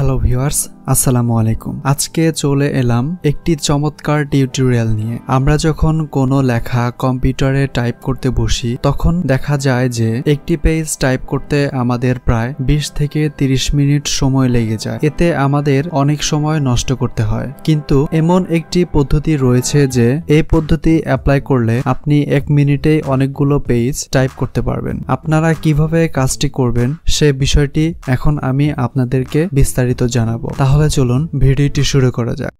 Hello viewers आसलामु आलैकुम। आज के चले एलाम एक चमत्कार टीटोरियल निये। आम्रा जखन कोनो लेखा कम्पिউটারে टाइप करते बसि तखन देखा जाए जे एक पेज टाइप करते आमादेर प्राय 20 थेके 30 मिनट समय लेगे जाए, एते आमादेर अनेक समय नष्ट करते हय। किन्तु एमन एक पद्धति रयेछे जे ए पद्धति अप्लाई करले आपनि एक मिनिटेई अनेकगुलो पेज टाइप करते पारबेन। आपनारा किभाबे काजटी करबेन सेई विषयटी एखन आमि आपनादेरके विस्तारित जानाबो। তাহলে চলুন ভিডিওটি শুরু করা যাক।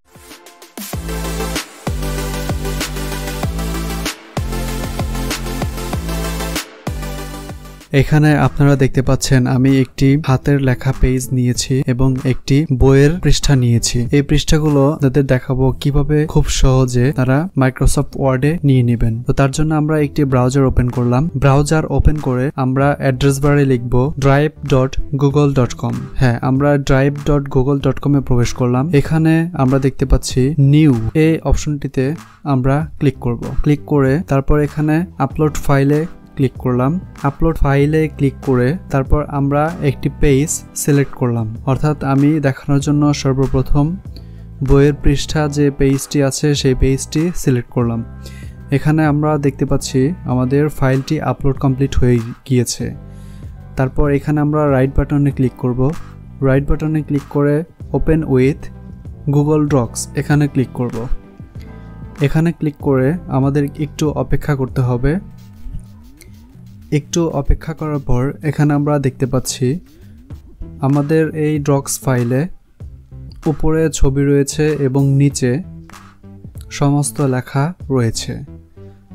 एखाने आपनारा देखते पाच्छेन आमी एकटी हाथेर लेखा पेज नियेछि एबं एकटी बोइएर पृष्ठा नियेछि। एई पृष्ठागुलो आपनादेर देखाबो किभाबे खूब सहजे तारा माइक्रोसफ्ट वर्डे निये नेबेन। तो तार जोन्नो आमरा एकटी ब्राउजार ओपेन करलाम। ब्राउजार ओपेन करे आमरा एड्रेस बारे लिखबो drive.google.com। हाँ, आमरा drive.google.com ए प्रवेश करलाम। एखाने आमरा देखते पाच्छी निउ ए अपशनटीते आमरा क्लिक करबो। क्लिक करे तारपर एखाने आपलोड फाइले क्लिक करलाम। आपलोड फाइले क्लिक करे तारपर आमरा एक पेज सिलेक्ट करलाम। अर्थात आमी देखानोर जोन्नो सर्वप्रथम बोइएर पृष्ठा जे पेजटी आछे सेई पेजटी सिलेक्ट करलाम। एखाने आमरा देखते पाच्छी आमादेर फाइलटी आपलोड कमप्लीट हये गियेछे। तारपर एखाने आमरा राइट बाटने क्लिक करब। राइट बाटने क्लिक करे ओपेन उइथ गुगल डक्स एखाने क्लिक करब। एखाने क्लिक करे आमादेर एकटु अपेक्षा करते हबे। एकटू अपेक्षा करार पर एखाने आमरा देखते पाच्छी आमादेर एई डक्स फाइले उपरे छवि रयेछे एबं नीचे समस्त लेखा रयेछे।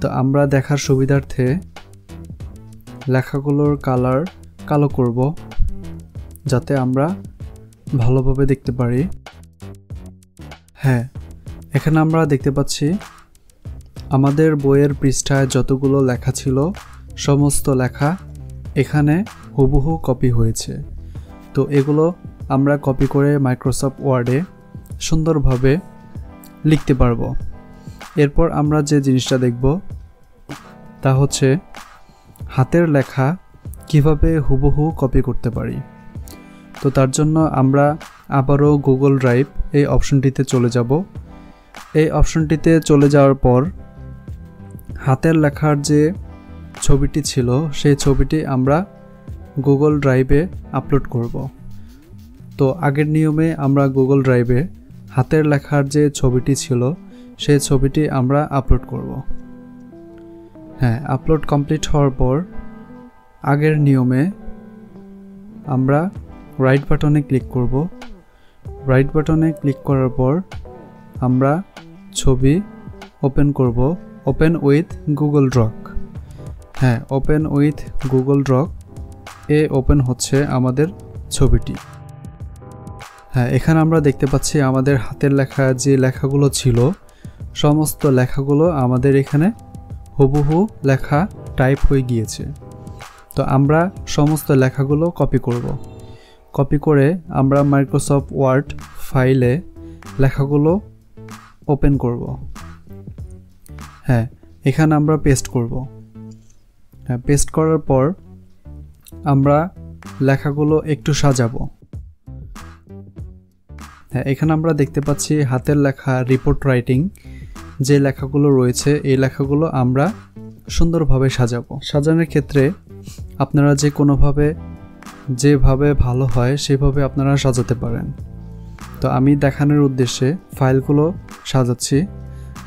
तो आमरा देखार सुविधार्थे लेखागुलोर कलर कालो करबो जाते आमरा भालोभाबे देखते पारी। हाँ, एखाने आमरा देखते पाच्छी आमादेर बोइएर पृष्ठाय जतगुलो लेखा छिलो समस्त लेखा एखाने हुबहु कपि हयेछे। तो एगुलो आमरा कपि करे माइक्रोसफ्ट वर्डे सुंदरभावे लिखते पारबो। एरपर आमरा जे जिनिसटा देखबो ता होच्छे हातेर लेखा किभाबे हुबहु कपि करते पारी। तो तार जोन्नो आमरा आबारो गुगल ड्राइव ए अपशनटीते चले जाबो। ए अपशनटीते चले जाओयार पर हातेर लेखार जे ছবিটি ছিল সেই ছবিটি আমরা গুগল ড্রাইভে আপলোড করব। তো আগের নিয়মে আমরা গুগল ড্রাইভে হাতের লেখার যে ছবিটি ছিল সেই ছবিটি আমরা আপলোড করব। হ্যাঁ, আপলোড কমপ্লিট হওয়ার পর আগের নিয়মে আমরা রাইট বাটনে ক্লিক করব। রাইট বাটনে ক্লিক করার পর আমরা ছবি ওপেন করব ওপেন উইথ গুগল ড্রক। हाँ, ओपेन उइथ गुगल ड्रक ए ओपेन होच्छे आमादेर छविटी। हाँ, एखाने आमरा देखते पाच्छी आमादेर हातेर लेखा जे लेखागुलो छिलो समस्त लेखागुलो आमादेर एखाने हुबहु लेखा टाइप हये गियेछे। तो आमरा समस्त लेखागुलो कपि करब। कपि करे आमरा माइक्रोसफ्ट वर्ड फाइले लेखागुलो ओपेन करब। हाँ, एखाने आमरा पेस्ट करब। हाँ, पेस्ट करार पर आमरा लेखागुलो एकटू सजाबो। हाँ, एखाने आमरा देखते पाच्छी हातेर लेखा रिपोर्ट राइटिंग जे लेखागुलो रयेछे एई लेखागुलो आमरा सुंदरभावे सजाबो। सजानोर क्षेत्रे आपनारा जे कोनो भावे जेभावे भालो हय सेभावे आपनारा सजाते पारेन। तो आमी देखानोर उद्देश्ये फाइलगुलो सजाচ্ছি।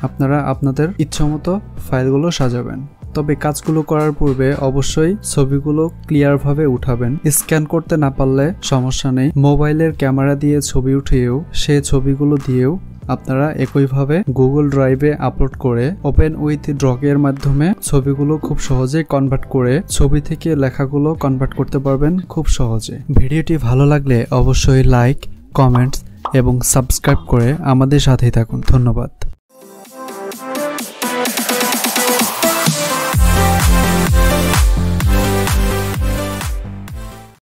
आपनारा आपनादेर इच्छामतो फाइलगुलो सजाबेन। তবে কাজগুলো করার পূর্বে অবশ্যই ছবিগুলো ক্লিয়ার ভাবে উঠাবেন। স্ক্যান করতে না পারলে সমস্যা নেই, মোবাইলের ক্যামেরা দিয়ে ছবি উঠিয়েও সেই ছবিগুলো দিয়েও আপনারা একইভাবে গুগল ড্রাইভে আপলোড করে ওপেন উইথ ড্রকের মাধ্যমে ছবিগুলো খুব সহজে কনভার্ট করে ছবি থেকে লেখাগুলো কনভার্ট করতে পারবেন খুব সহজে। ভিডিওটি ভালো লাগলে অবশ্যই লাইক, কমেন্টস এবং সাবস্ক্রাইব করে আমাদের সাথেই থাকুন। ধন্যবাদ।